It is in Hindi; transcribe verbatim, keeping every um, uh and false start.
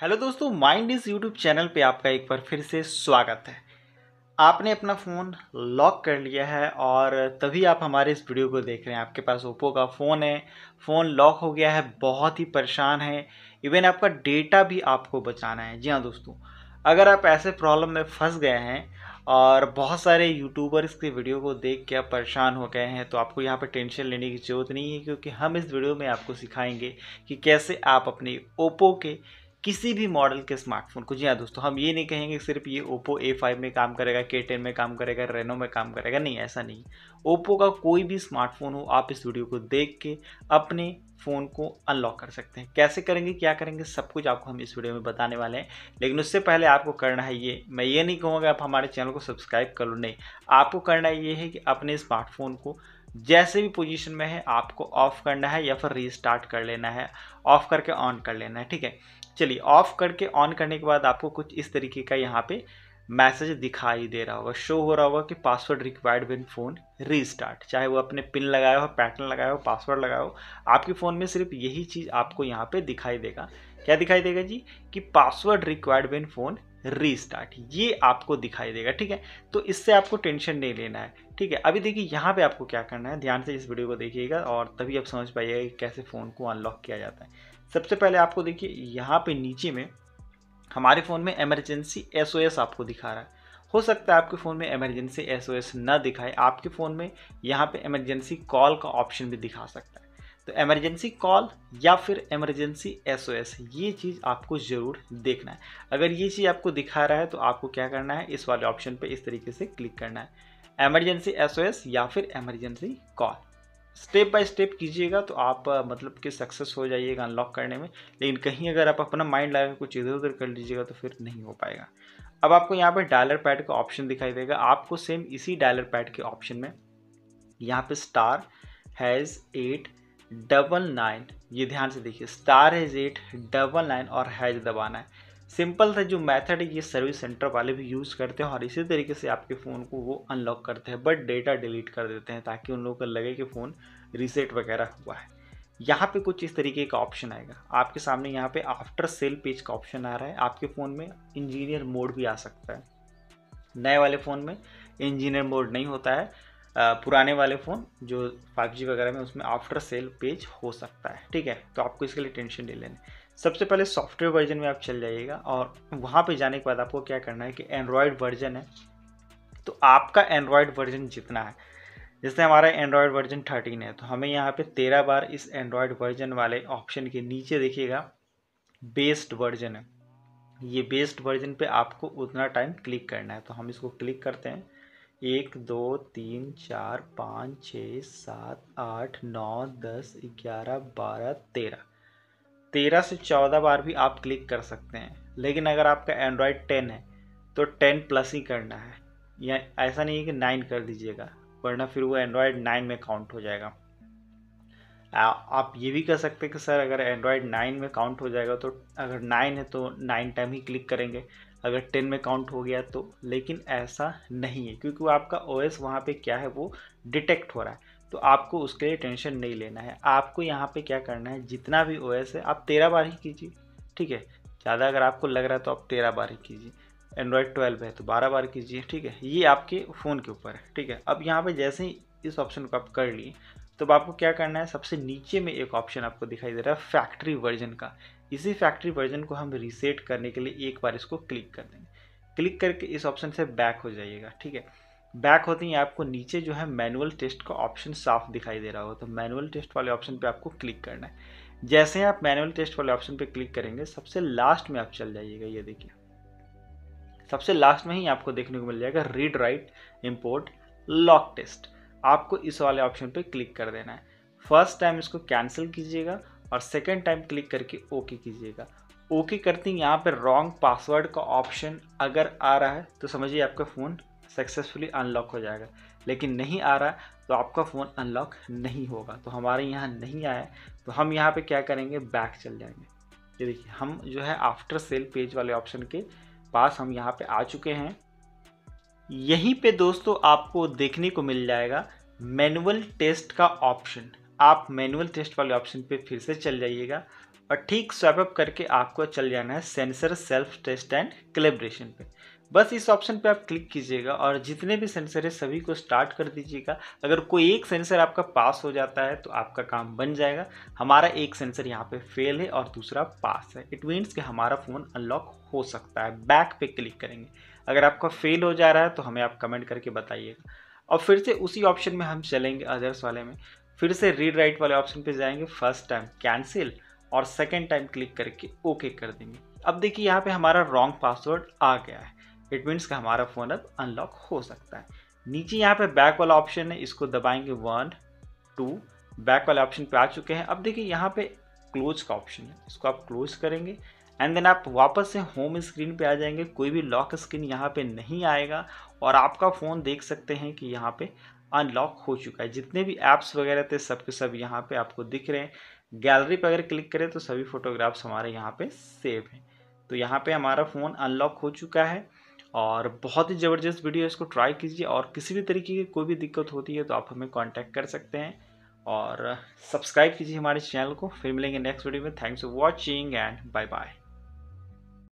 हेलो दोस्तों, माइंड इज़ यूट्यूब चैनल पे आपका एक बार फिर से स्वागत है। आपने अपना फ़ोन लॉक कर लिया है और तभी आप हमारे इस वीडियो को देख रहे हैं। आपके पास ओप्पो का फ़ोन है, फ़ोन लॉक हो गया है, बहुत ही परेशान है, इवन आपका डेटा भी आपको बचाना है। जी हाँ दोस्तों, अगर आप ऐसे प्रॉब्लम में फंस गए हैं और बहुत सारे यूट्यूबर्स के वीडियो को देख के आप परेशान हो गए हैं तो आपको यहाँ पर टेंशन लेने की ज़रूरत नहीं है, क्योंकि हम इस वीडियो में आपको सिखाएंगे कि कैसे आप अपने ओप्पो के किसी भी मॉडल के स्मार्टफोन को, जी हाँ दोस्तों, हम ये नहीं कहेंगे सिर्फ ये ओप्पो ए फाइव में काम करेगा, के टेन में काम करेगा, रेनो में काम करेगा, नहीं, ऐसा नहीं। ओप्पो का कोई भी स्मार्टफोन हो, आप इस वीडियो को देख के अपने फ़ोन को अनलॉक कर सकते हैं। कैसे करेंगे, क्या करेंगे, सब कुछ आपको हम इस वीडियो में बताने वाले हैं। लेकिन उससे पहले आपको करना है ये, मैं ये नहीं कहूँगा आप हमारे चैनल को सब्सक्राइब कर लो, नहीं, आपको करना ये है कि अपने स्मार्टफोन को जैसे भी पोजीशन में है आपको ऑफ़ करना है या फिर रीस्टार्ट कर लेना है, ऑफ़ करके ऑन कर लेना है। ठीक है, चलिए, ऑफ़ करके ऑन करने के बाद आपको कुछ इस तरीके का यहाँ पे मैसेज दिखाई दे रहा होगा, शो हो रहा होगा कि password required when phone restart. चाहे वो अपने पिन लगाया हो, पैटर्न लगाया हो, पासवर्ड लगाया हो, आपके फ़ोन में सिर्फ यही चीज़ आपको यहाँ पे दिखाई देगा। क्या दिखाई देगा जी, कि password required when phone restart, ये आपको दिखाई देगा। ठीक है, तो इससे आपको टेंशन नहीं लेना है। ठीक है, अभी देखिए यहाँ पे आपको क्या करना है, ध्यान से इस वीडियो को देखिएगा और तभी आप समझ पाइएगा कि कैसे फ़ोन को अनलॉक किया जाता है। सबसे पहले आपको देखिए यहाँ पे नीचे में हमारे फ़ोन में एमरजेंसी एस ओ एस आपको दिखा रहा है। हो सकता है आपके फ़ोन में एमरजेंसी एस ओ एस ना दिखाए, आपके फ़ोन में यहाँ पे एमरजेंसी कॉल का ऑप्शन भी दिखा सकता है। तो एमरजेंसी कॉल या फिर एमरजेंसी एस ओ एस, ये चीज़ आपको ज़रूर देखना है। अगर ये चीज़ आपको दिखा रहा है तो आपको क्या करना है, इस वाले ऑप्शन पे इस तरीके से क्लिक करना है, एमरजेंसी एस ओ एस या फिर emergency call. Step by step कीजिएगा तो आप मतलब कि सक्सेस हो जाइएगा अनलॉक करने में। लेकिन कहीं अगर आप अपना माइंड लगा के कुछ इधर उधर कर लीजिएगा तो फिर नहीं हो पाएगा। अब आपको यहाँ पर डायलर पैड का ऑप्शन दिखाई देगा, आपको सेम इसी डायलर पैड के ऑप्शन में यहाँ पर star hash eight double nine, ये ध्यान से देखिए, star hash eight double nine और हैज़ दबाना है। सिंपल सा जो मेथड है ये सर्विस सेंटर वाले भी यूज़ करते हैं और इसी तरीके से आपके फ़ोन को वो अनलॉक करते हैं, बट डेटा डिलीट कर देते हैं ताकि उन लोगों को लगे कि फ़ोन रीसेट वगैरह हुआ है। यहाँ पे कुछ इस तरीके का ऑप्शन आएगा आपके सामने, यहाँ पे आफ्टर सेल पेज का ऑप्शन आ रहा है। आपके फ़ोन में इंजीनियर मोड भी आ सकता है, नए वाले फ़ोन में इंजीनियर मोड नहीं होता है, पुराने वाले फ़ोन जो फाइव जी वगैरह में उसमें आफ्टर सेल पेज हो सकता है। ठीक है, तो आपको इसके लिए टेंशन नहीं लेनी। सबसे पहले सॉफ्टवेयर वर्जन में आप चल जाइएगा और वहाँ पे जाने के बाद आपको क्या करना है कि एंड्रॉयड वर्जन है तो आपका एंड्रॉयड वर्जन जितना है, जैसे हमारा एंड्रॉयड वर्जन थर्टीन है तो हमें यहाँ पे तेरह बार इस एंड्रॉयड वर्जन वाले ऑप्शन के नीचे देखिएगा बेस्ड वर्जन है, ये बेस्ड वर्जन पर आपको उतना टाइम क्लिक करना है। तो हम इसको क्लिक करते हैं, एक दो तीन चार पाँच छः सात आठ नौ दस ग्यारह बारह तेरह तेरह से चौदह बार भी आप क्लिक कर सकते हैं। लेकिन अगर आपका एंड्रॉयड टेन है तो टेन प्लस ही करना है, या ऐसा नहीं है कि नाइन कर दीजिएगा, वरना फिर वो एंड्रॉयड नाइन में काउंट हो जाएगा। आ, आप ये भी कर सकते हैं कि सर अगर एंड्रॉयड नाइन में काउंट हो जाएगा तो अगर नाइन है तो नाइन टाइम ही क्लिक करेंगे, अगर टेन में काउंट हो गया तो, लेकिन ऐसा नहीं है क्योंकि वो आपका ओएस वहाँ पे क्या है वो डिटेक्ट हो रहा है। तो आपको उसके लिए टेंशन नहीं लेना है, आपको यहाँ पे क्या करना है, जितना भी ओएस है आप तेरह बार ही कीजिए। ठीक है, ज़्यादा अगर आपको लग रहा है तो आप तेरह बार ही कीजिए। एंड्रॉयड ट्वेल्व है तो बारह बार कीजिए। ठीक है, ये आपके फ़ोन के ऊपर है। ठीक है, अब यहाँ पर जैसे ही इस ऑप्शन को आप कर लिए तो आपको क्या करना है, सबसे नीचे में एक ऑप्शन आपको दिखाई दे रहा है फैक्ट्री वर्जन का, इसी फैक्ट्री वर्जन को हम रीसेट करने के लिए एक बार इसको क्लिक कर देंगे। क्लिक करके इस ऑप्शन से बैक हो जाइएगा। ठीक है, बैक होते ही आपको नीचे जो है मैनुअल टेस्ट का ऑप्शन साफ दिखाई दे रहा हो तो मैनुअल टेस्ट वाले ऑप्शन पे आपको क्लिक करना है। जैसे ही आप मैनुअल टेस्ट वाले ऑप्शन पे क्लिक करेंगे सबसे लास्ट में आप चल जाइएगा, ये देखिए सबसे लास्ट में ही आपको देखने को मिल जाएगा read write import lock test, आपको इस वाले ऑप्शन पे क्लिक कर देना है। फर्स्ट टाइम इसको कैंसिल कीजिएगा और सेकंड टाइम क्लिक करके ओके कीजिएगा। ओके करते ही यहाँ पे रॉन्ग पासवर्ड का ऑप्शन अगर आ रहा है तो समझिए आपका फ़ोन सक्सेसफुली अनलॉक हो जाएगा, लेकिन नहीं आ रहा तो आपका फ़ोन अनलॉक नहीं होगा। तो हमारे यहाँ नहीं आया तो हम यहाँ पे क्या करेंगे, बैक चल जाएंगे। ये देखिए हम जो है आफ्टर सेल पेज वाले ऑप्शन के पास हम यहाँ पर आ चुके हैं। यहीं पे दोस्तों आपको देखने को मिल जाएगा मैनुअल टेस्ट का ऑप्शन, आप मैनुअल टेस्ट वाले ऑप्शन पे फिर से चल जाइएगा और ठीक स्वाइप अप करके आपको चल जाना है sensor self test and calibration पे। बस इस ऑप्शन पे आप क्लिक कीजिएगा और जितने भी सेंसर है सभी को स्टार्ट कर दीजिएगा। अगर कोई एक सेंसर आपका पास हो जाता है तो आपका काम बन जाएगा। हमारा एक सेंसर यहाँ पे फेल है और दूसरा पास है, इट मीन्स कि हमारा फ़ोन अनलॉक हो सकता है। बैक पे क्लिक करेंगे। अगर आपका फेल हो जा रहा है तो हमें आप कमेंट करके बताइएगा। और फिर से उसी ऑप्शन में हम चलेंगे, अदर्स वाले में फिर से रीड राइट वाले ऑप्शन पर जाएंगे। फर्स्ट टाइम कैंसिल और सेकेंड टाइम क्लिक करके ओके कर देंगे। अब देखिए यहाँ पर हमारा रॉन्ग पासवर्ड आ गया है, इट मीन्स कि हमारा फ़ोन अब अनलॉक हो सकता है। नीचे यहाँ पे बैक वाला ऑप्शन है, इसको दबाएंगे वन टू, बैक वाले ऑप्शन पे आ चुके हैं। अब देखिए यहाँ पे क्लोज का ऑप्शन है, इसको आप क्लोज करेंगे एंड देन आप वापस से होम स्क्रीन पे आ जाएंगे। कोई भी लॉक स्क्रीन यहाँ पे नहीं आएगा और आपका फ़ोन देख सकते हैं कि यहाँ पे अनलॉक हो चुका है। जितने भी ऐप्स वगैरह थे सब के सब यहाँ पे आपको दिख रहे हैं। गैलरी पर अगर क्लिक करें तो सभी फोटोग्राफ्स हमारे यहाँ पे सेव हैं। तो यहाँ पे हमारा फ़ोन अनलॉक हो चुका है और बहुत ही ज़बरदस्त वीडियो, इसको ट्राई कीजिए। और किसी भी तरीके की कोई भी दिक्कत होती है तो आप हमें कांटेक्ट कर सकते हैं और सब्सक्राइब कीजिए हमारे चैनल को। फिर मिलेंगे नेक्स्ट वीडियो में। Thanks for watching and bye bye.